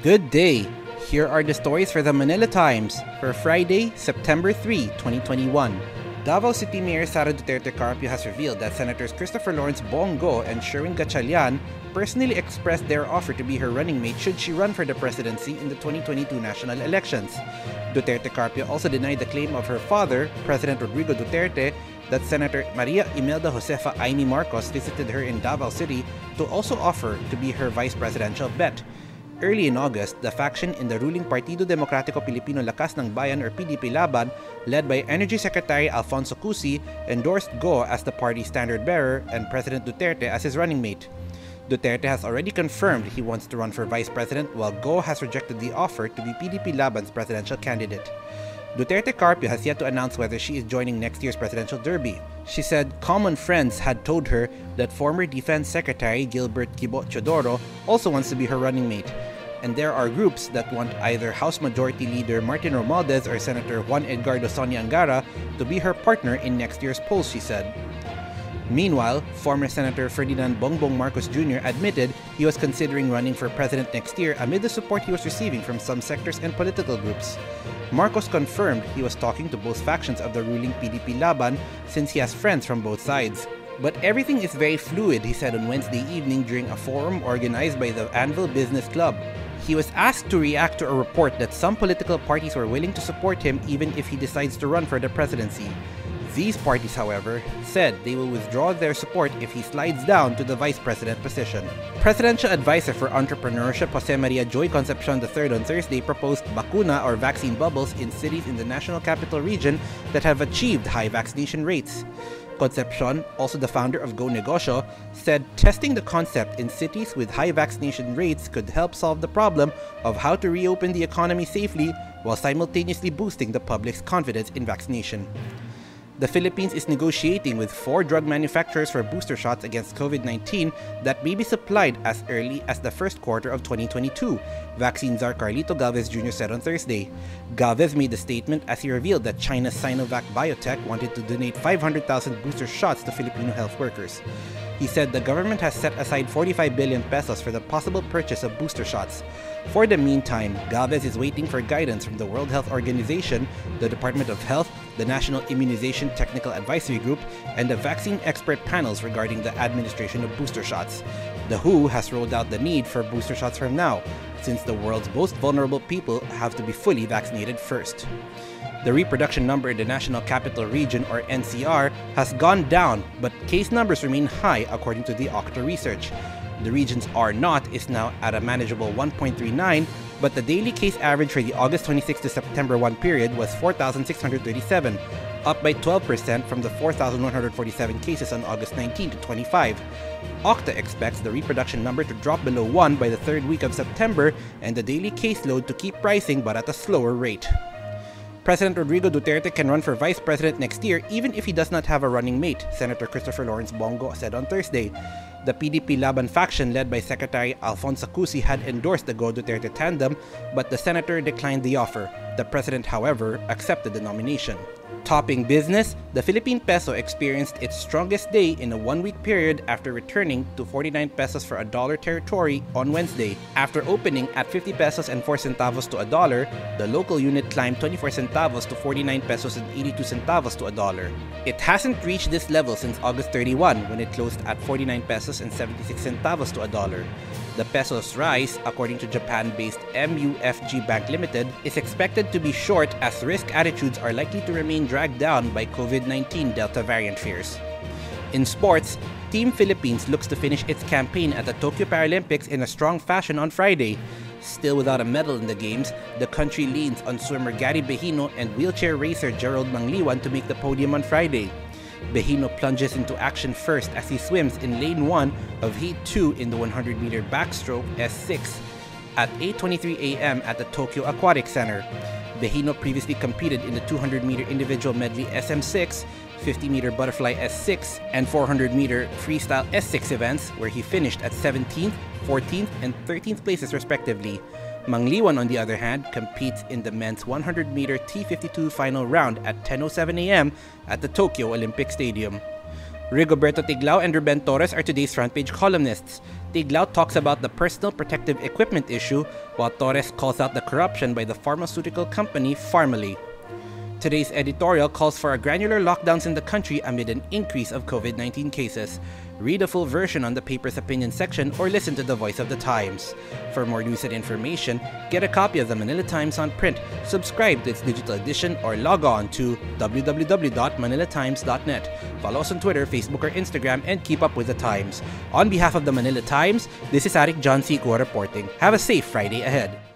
Good day! Here are the stories for the Manila Times for Friday, September 3, 2021. Davao City Mayor Sara Duterte-Carpio has revealed that Senators Christopher Lawrence Bong Go and Sherwin Gatchalian personally expressed their offer to be her running mate should she run for the presidency in the 2022 national elections. Duterte-Carpio also denied the claim of her father, President Rodrigo Duterte, that Senator Maria Imelda Josefa Aimee Marcos visited her in Davao City to also offer to be her vice presidential bet. Early in August, the faction in the ruling Partido Democratico Pilipino Lakas ng Bayan or PDP Laban, led by Energy Secretary Alfonso Cusi, endorsed Go as the party's standard bearer and President Duterte as his running mate. Duterte has already confirmed he wants to run for vice president, while Go has rejected the offer to be PDP Laban's presidential candidate. Duterte-Carpio has yet to announce whether she is joining next year's presidential derby. She said common friends had told her that former Defense Secretary Gilbert Kibo Chodoro also wants to be her running mate. And there are groups that want either House Majority Leader Martin Romualdez or Senator Juan Edgardo Sonny Angara to be her partner in next year's polls, she said. Meanwhile, former Senator Ferdinand Bongbong Marcos Jr. admitted he was considering running for president next year amid the support he was receiving from some sectors and political groups. Marcos confirmed he was talking to both factions of the ruling PDP Laban since he has friends from both sides. But everything is very fluid, he said on Wednesday evening during a forum organized by the Anvil Business Club. He was asked to react to a report that some political parties were willing to support him even if he decides to run for the presidency. These parties, however, said they will withdraw their support if he slides down to the vice president position. Presidential advisor for entrepreneurship Jose Maria Joy Concepcion III on Thursday proposed bakuna or vaccine bubbles in cities in the National Capital Region that have achieved high vaccination rates. Concepcion, also the founder of Go Negocio, said testing the concept in cities with high vaccination rates could help solve the problem of how to reopen the economy safely while simultaneously boosting the public's confidence in vaccination. The Philippines is negotiating with 4 drug manufacturers for booster shots against COVID-19 that may be supplied as early as the first quarter of 2022, vaccine czar Carlito Galvez Jr. said on Thursday. Galvez made the statement as he revealed that China's Sinovac Biotech wanted to donate 500,000 booster shots to Filipino health workers. He said the government has set aside 45 billion pesos for the possible purchase of booster shots. For the meantime, Galvez is waiting for guidance from the World Health Organization, the Department of Health, the National Immunization Technical Advisory Group, and the vaccine expert panels regarding the administration of booster shots. The WHO has rolled out the need for booster shots from now, since the world's most vulnerable people have to be fully vaccinated first. The reproduction number in the National Capital Region, or NCR, has gone down, but case numbers remain high according to the Octa research. The region's R0 is now at a manageable 1.39, but the daily case average for the August 26 to September 1 period was 4,637, up by 12% from the 4,147 cases on August 19 to 25. Octa expects the reproduction number to drop below 1 by the third week of September and the daily caseload to keep rising but at a slower rate. President Rodrigo Duterte can run for vice president next year even if he does not have a running mate, Senator Christopher Lawrence Bong Go said on Thursday. The PDP Laban faction led by Secretary Alfonso Cusi had endorsed the Go-Duterte tandem, but the senator declined the offer. The president, however, accepted the nomination. Topping business, the Philippine peso experienced its strongest day in a one-week period after returning to 49 pesos for a dollar territory on Wednesday. After opening at 50 pesos and 4 centavos to a dollar, the local unit climbed 24 centavos to 49 pesos and 82 centavos to a dollar. It hasn't reached this level since August 31, when it closed at 49 pesos and 76 centavos to a dollar. The peso's rise, according to Japan-based MUFG Bank Limited, is expected to be short as risk attitudes are likely to remain dragged down by COVID-19 Delta variant fears. In sports, Team Philippines looks to finish its campaign at the Tokyo Paralympics in a strong fashion on Friday. Still without a medal in the games, the country leans on swimmer Gary Bejino and wheelchair racer Gerald Mangliwan to make the podium on Friday. Bejino plunges into action first as he swims in lane 1 of heat 2 in the 100-meter backstroke S6 at 8:23 a.m. at the Tokyo Aquatic Center. Bejino previously competed in the 200-meter individual medley SM6, 50-meter butterfly S6, and 400-meter freestyle S6 events, where he finished at 17th, 14th, and 13th places respectively. Mangliwan, on the other hand, competes in the men's 100-meter T52 final round at 10:07 a.m. at the Tokyo Olympic Stadium. Rigoberto Tiglao and Ruben Torres are today's front page columnists. Tiglao talks about the personal protective equipment issue, while Torres calls out the corruption by the pharmaceutical company Pharmaly. Today's editorial calls for a granular lockdowns in the country amid an increase of COVID-19 cases. Read a full version on the paper's opinion section or listen to the voice of the Times. For more news and information, get a copy of the Manila Times on print, subscribe to its digital edition, or log on to www.manilatimes.net. Follow us on Twitter, Facebook, or Instagram, and keep up with the Times. On behalf of the Manila Times, this is Eric John Cigua reporting. Have a safe Friday ahead.